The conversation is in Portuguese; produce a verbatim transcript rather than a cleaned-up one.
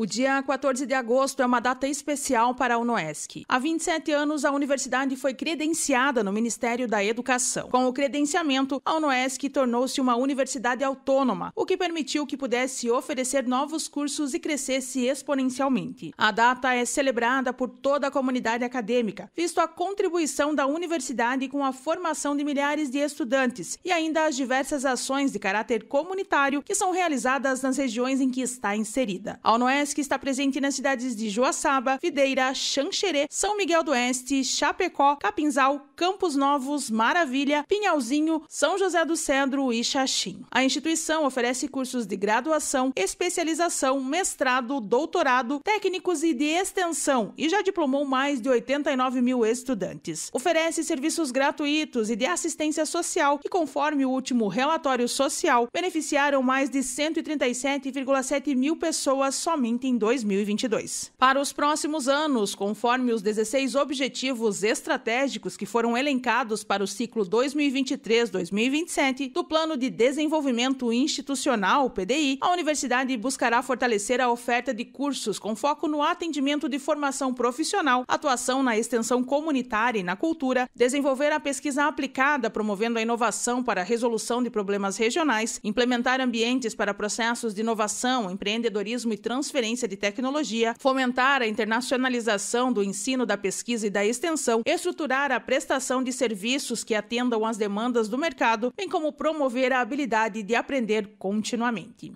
O dia quatorze de agosto é uma data especial para a UNOESC. Há vinte e sete anos, a universidade foi credenciada no Ministério da Educação. Com o credenciamento, a UNOESC tornou-se uma universidade autônoma, o que permitiu que pudesse oferecer novos cursos e crescesse exponencialmente. A data é celebrada por toda a comunidade acadêmica, visto a contribuição da universidade com a formação de milhares de estudantes e ainda as diversas ações de caráter comunitário que são realizadas nas regiões em que está inserida. A UNOESC que está presente nas cidades de Joaçaba, Videira, Xanxerê, São Miguel do Oeste, Chapecó, Capinzal, Campos Novos, Maravilha, Pinhalzinho, São José do Cedro e Xaxim. A instituição oferece cursos de graduação, especialização, mestrado, doutorado, técnicos e de extensão e já diplomou mais de oitenta e nove mil estudantes. Oferece serviços gratuitos e de assistência social que, conforme o último relatório social, beneficiaram mais de cento e trinta e sete vírgula sete mil pessoas somente em dois mil e vinte e dois. Para os próximos anos, conforme os dezesseis objetivos estratégicos que foram elencados para o ciclo dois mil e vinte e três a dois mil e vinte e sete do Plano de Desenvolvimento Institucional, P D I, a universidade buscará fortalecer a oferta de cursos com foco no atendimento de formação profissional, atuação na extensão comunitária e na cultura, desenvolver a pesquisa aplicada, promovendo a inovação para a resolução de problemas regionais, implementar ambientes para processos de inovação, empreendedorismo e transferência de tecnologia, fomentar a internacionalização do ensino, da pesquisa e da extensão, estruturar a prestação de serviços que atendam às demandas do mercado, bem como promover a habilidade de aprender continuamente.